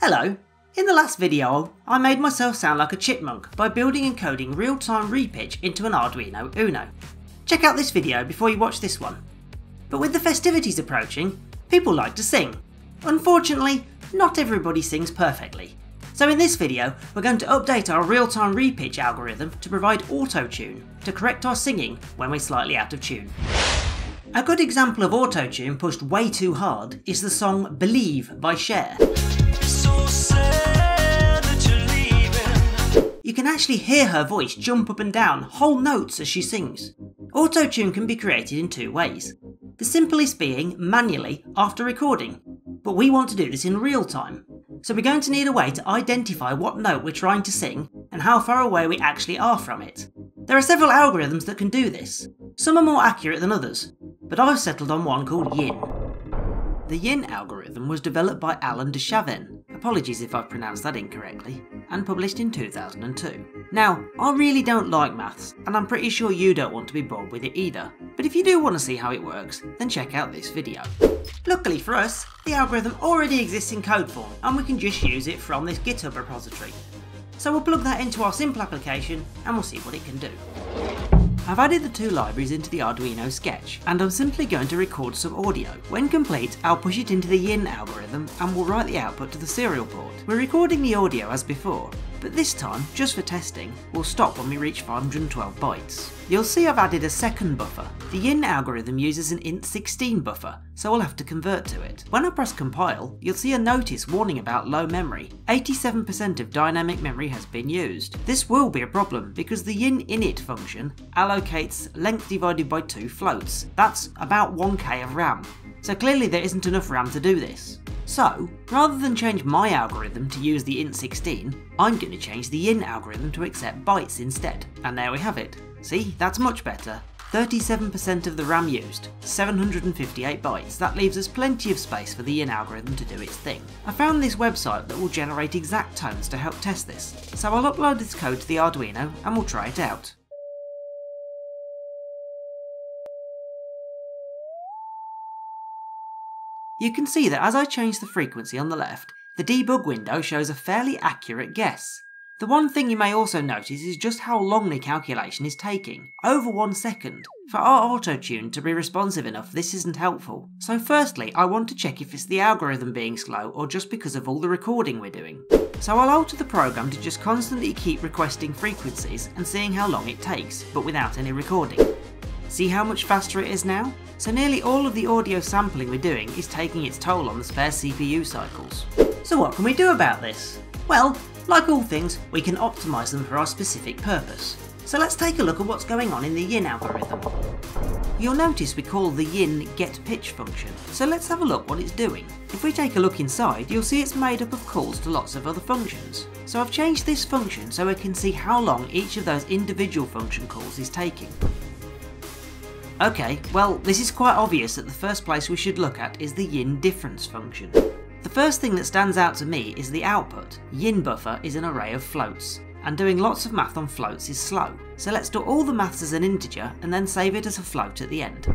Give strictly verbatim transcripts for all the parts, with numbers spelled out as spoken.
Hello! In the last video, I made myself sound like a chipmunk by building and coding real-time repitch into an Arduino Uno. Check out this video before you watch this one. But with the festivities approaching, people like to sing. Unfortunately, not everybody sings perfectly. So in this video, we're going to update our real-time repitch algorithm to provide AutoTune to correct our singing when we're slightly out of tune. A good example of AutoTune pushed way too hard is the song Believe by Cher. You can actually hear her voice jump up and down whole notes as she sings. AutoTune can be created in two ways. The simplest being manually after recording, but we want to do this in real time. So we're going to need a way to identify what note we're trying to sing and how far away we actually are from it. There are several algorithms that can do this. Some are more accurate than others, but I've settled on one called Yin. The Yin algorithm was developed by Alan de Chavin. Apologies if I've pronounced that incorrectly, and published in two thousand two. Now, I really don't like maths, and I'm pretty sure you don't want to be bored with it either, but if you do want to see how it works, then check out this video. Luckily for us, the algorithm already exists in code form, and we can just use it from this GitHub repository. So we'll plug that into our simple application, and we'll see what it can do. I've added the two libraries into the Arduino sketch, and I'm simply going to record some audio. When complete, I'll push it into the Yin algorithm and we'll write the output to the serial port. We're recording the audio as before, but this time, just for testing, we'll stop when we reach five hundred twelve bytes. You'll see I've added a second buffer. The Yin algorithm uses an int sixteen buffer, so I'll have to convert to it. When I press compile, you'll see a notice warning about low memory. eighty-seven percent of dynamic memory has been used. This will be a problem because the Yin init function allocates length divided by two floats. That's about one K of RAM. So clearly there isn't enough RAM to do this. So, rather than change my algorithm to use the int sixteen, I'm going to change the Yin algorithm to accept bytes instead. And there we have it. See, that's much better. thirty-seven percent of the RAM used, seven hundred fifty-eight bytes. That leaves us plenty of space for the Yin algorithm to do its thing. I found this website that will generate exact tones to help test this, so I'll upload this code to the Arduino and we'll try it out. You can see that as I change the frequency on the left, the debug window shows a fairly accurate guess. The one thing you may also notice is just how long the calculation is taking, over one second. For our AutoTune to be responsive enough, this isn't helpful. So firstly, I want to check if it's the algorithm being slow or just because of all the recording we're doing. So I'll alter the program to just constantly keep requesting frequencies and seeing how long it takes, but without any recording. See how much faster it is now? So nearly all of the audio sampling we're doing is taking its toll on the spare C P U cycles. So what can we do about this? Well, like all things, we can optimise them for our specific purpose. So let's take a look at what's going on in the Yin algorithm. You'll notice we call the Yin getPitch function, so let's have a look what it's doing. If we take a look inside, you'll see it's made up of calls to lots of other functions. So I've changed this function so I can see how long each of those individual function calls is taking. Okay, well, this is quite obvious that the first place we should look at is the Yin difference function. The first thing that stands out to me is the output. Yin buffer is an array of floats, and doing lots of math on floats is slow. So let's do all the maths as an integer and then save it as a float at the end.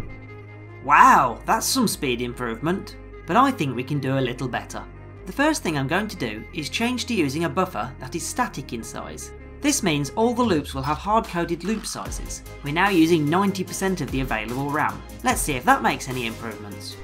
Wow, that's some speed improvement, but I think we can do a little better. The first thing I'm going to do is change to using a buffer that is static in size. This means all the loops will have hard-coded loop sizes. We're now using ninety percent of the available RAM. Let's see if that makes any improvements.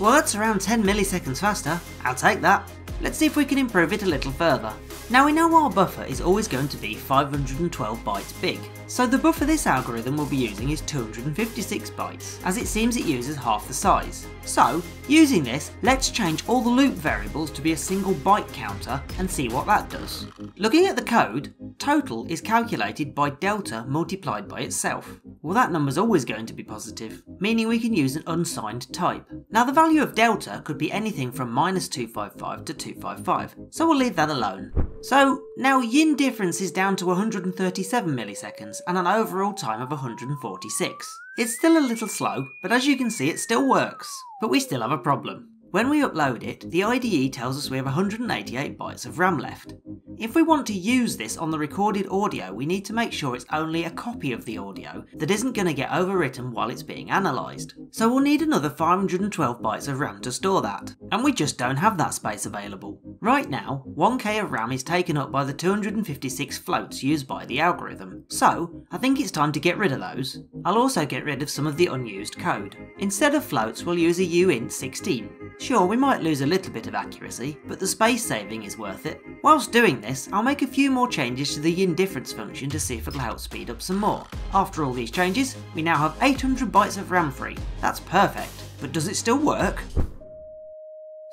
Well, that's around ten milliseconds faster. I'll take that. Let's see if we can improve it a little further. Now we know our buffer is always going to be five hundred twelve bytes big, so the buffer this algorithm will be using is two hundred fifty-six bytes, as it seems it uses half the size. So, using this, let's change all the loop variables to be a single byte counter and see what that does. Looking at the code, total is calculated by delta multiplied by itself. Well, that number's always going to be positive, meaning we can use an unsigned type. Now the value of delta could be anything from minus two fifty-five to two fifty-five, so we'll leave that alone. So now Yin difference is down to one hundred thirty-seven milliseconds and an overall time of one hundred forty-six. It's still a little slow, but as you can see it still works. But we still have a problem. When we upload it, the I D E tells us we have one hundred eighty-eight bytes of RAM left. If we want to use this on the recorded audio, we need to make sure it's only a copy of the audio that isn't going to get overwritten while it's being analysed. So we'll need another five hundred twelve bytes of RAM to store that, and we just don't have that space available. Right now, one K of RAM is taken up by the two hundred fifty-six floats used by the algorithm, so I think it's time to get rid of those. I'll also get rid of some of the unused code. Instead of floats, we'll use a U int sixteen. Sure, we might lose a little bit of accuracy, but the space saving is worth it. Whilst doing this, I'll make a few more changes to the Yin difference function to see if it'll help speed up some more. After all these changes, we now have eight hundred bytes of RAM free. That's perfect, but does it still work?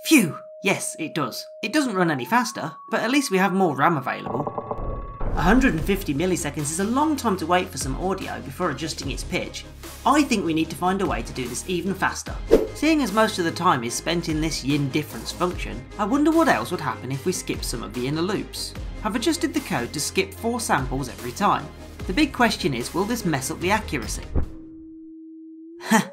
Phew! Yes, it does. It doesn't run any faster, but at least we have more RAM available. one hundred fifty milliseconds is a long time to wait for some audio before adjusting its pitch. I think we need to find a way to do this even faster. Seeing as most of the time is spent in this Yin difference function, I wonder what else would happen if we skip some of the inner loops. I've adjusted the code to skip four samples every time. The big question is, will this mess up the accuracy?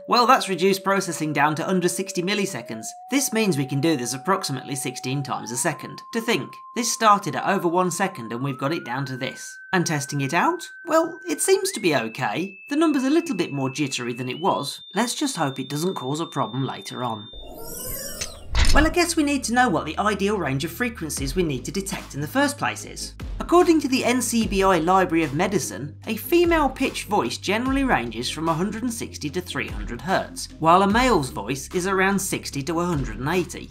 Well, that's reduced processing down to under sixty milliseconds. This means we can do this approximately sixteen times a second. To think, this started at over one second and we've got it down to this. And testing it out? Well, it seems to be okay. The number's a little bit more jittery than it was. Let's just hope it doesn't cause a problem later on. Well, I guess we need to know what the ideal range of frequencies we need to detect in the first place is. According to the N C B I Library of Medicine, a female pitch voice generally ranges from one hundred sixty to three hundred hertz, while a male's voice is around sixty to one hundred eighty.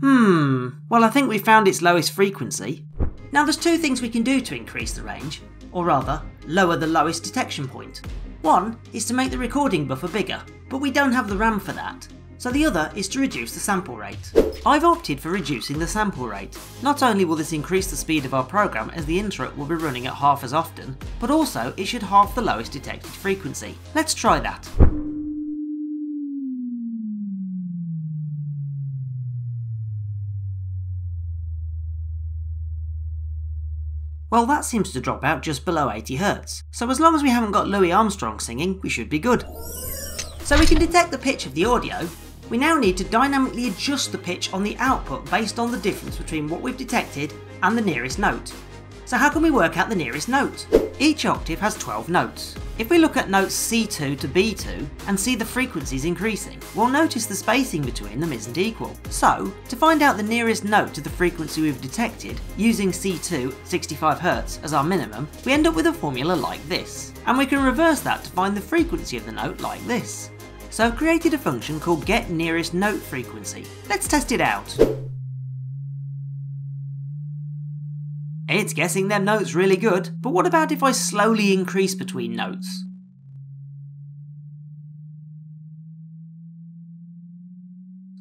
Hmm, well, I think we found its lowest frequency. Now there's two things we can do to increase the range, or rather, lower the lowest detection point. One is to make the recording buffer bigger, but we don't have the RAM for that, so the other is to reduce the sample rate. I've opted for reducing the sample rate. Not only will this increase the speed of our program as the interrupt will be running at half as often, but also it should halve the lowest detected frequency. Let's try that. Well, that seems to drop out just below eighty hertz, so as long as we haven't got Louis Armstrong singing, we should be good. So we can detect the pitch of the audio. We now need to dynamically adjust the pitch on the output based on the difference between what we've detected and the nearest note. So how can we work out the nearest note? Each octave has twelve notes. If we look at notes C two to B two and see the frequencies increasing, we'll notice the spacing between them isn't equal. So, to find out the nearest note to the frequency we've detected, using C two, sixty-five hertz, as our minimum, we end up with a formula like this. And we can reverse that to find the frequency of the note like this. So I've created a function called getNearestNoteFrequency. Let's test it out. It's guessing them notes really good, but what about if I slowly increase between notes?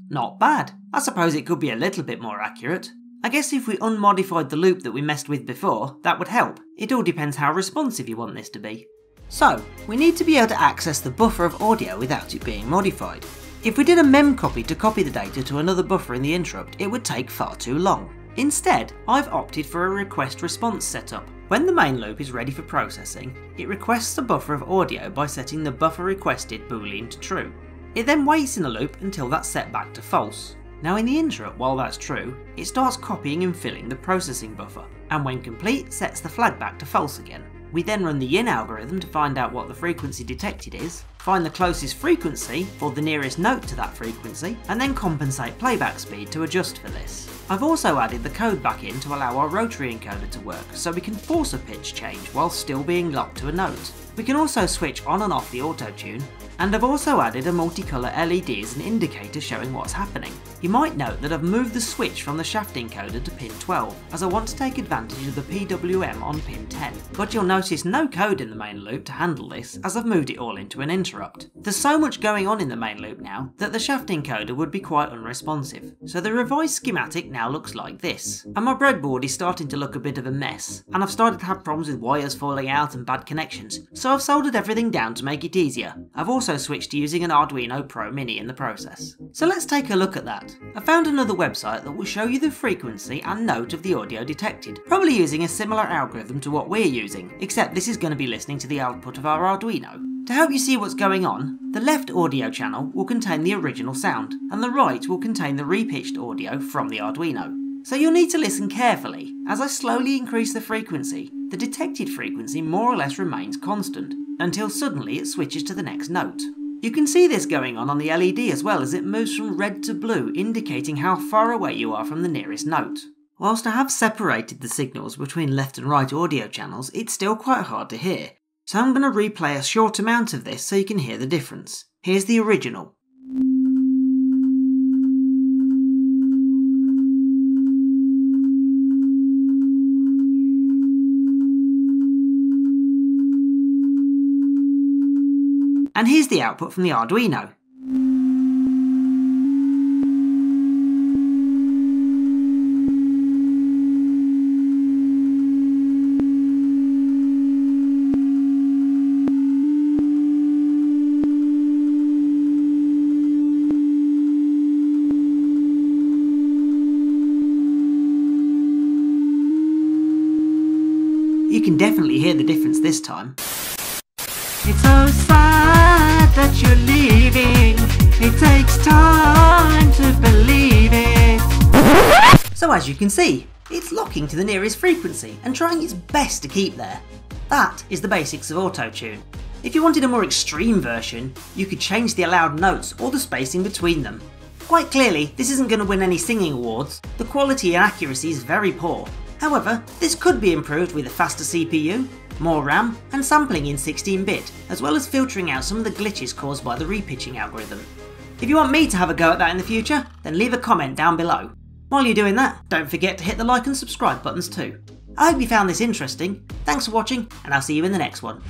Not bad. I suppose it could be a little bit more accurate. I guess if we unmodified the loop that we messed with before, that would help. It all depends how responsive you want this to be. So, we need to be able to access the buffer of audio without it being modified. If we did a mem copy to copy the data to another buffer in the interrupt, it would take far too long. Instead, I've opted for a request response setup. When the main loop is ready for processing, it requests a buffer of audio by setting the buffer requested boolean to true. It then waits in a loop until that's set back to false. Now in the interrupt, while that's true, it starts copying and filling the processing buffer, and when complete, sets the flag back to false again. We then run the Yin algorithm to find out what the frequency detected is, find the closest frequency for the nearest note to that frequency, and then compensate playback speed to adjust for this. I've also added the code back in to allow our rotary encoder to work, so we can force a pitch change while still being locked to a note. We can also switch on and off the AutoTune, and I've also added a multicolour L E D as an indicator showing what's happening. You might note that I've moved the switch from the shaft encoder to pin twelve, as I want to take advantage of the P W M on pin ten, but you'll notice no code in the main loop to handle this, as I've moved it all into an interrupt. There's so much going on in the main loop now that the shaft encoder would be quite unresponsive, so the revised schematic now looks like this. And my breadboard is starting to look a bit of a mess, and I've started to have problems with wires falling out and bad connections, so I've soldered everything down to make it easier. I've also switched to using an Arduino Pro Mini in the process. So let's take a look at that. I found another website that will show you the frequency and note of the audio detected, probably using a similar algorithm to what we're using, except this is going to be listening to the output of our Arduino. To help you see what's going on, the left audio channel will contain the original sound, and the right will contain the repitched audio from the Arduino. So you'll need to listen carefully. As I slowly increase the frequency, the detected frequency more or less remains constant, until suddenly it switches to the next note. You can see this going on on the L E D as well, as it moves from red to blue, indicating how far away you are from the nearest note. Whilst I have separated the signals between left and right audio channels, it's still quite hard to hear. So I'm going to replay a short amount of this so you can hear the difference. Here's the original. And here's the output from the Arduino. You can definitely hear the difference this time. It's so sad that you're leaving. It takes time to believe it. So as you can see, it's locking to the nearest frequency and trying its best to keep there. That is the basics of AutoTune. If you wanted a more extreme version, you could change the allowed notes or the spacing between them. Quite clearly, this isn't going to win any singing awards. The quality and accuracy is very poor. However, this could be improved with a faster C P U, more RAM, and sampling in sixteen bit, as well as filtering out some of the glitches caused by the repitching algorithm. If you want me to have a go at that in the future, then leave a comment down below. While you're doing that, don't forget to hit the like and subscribe buttons too. I hope you found this interesting, thanks for watching, and I'll see you in the next one.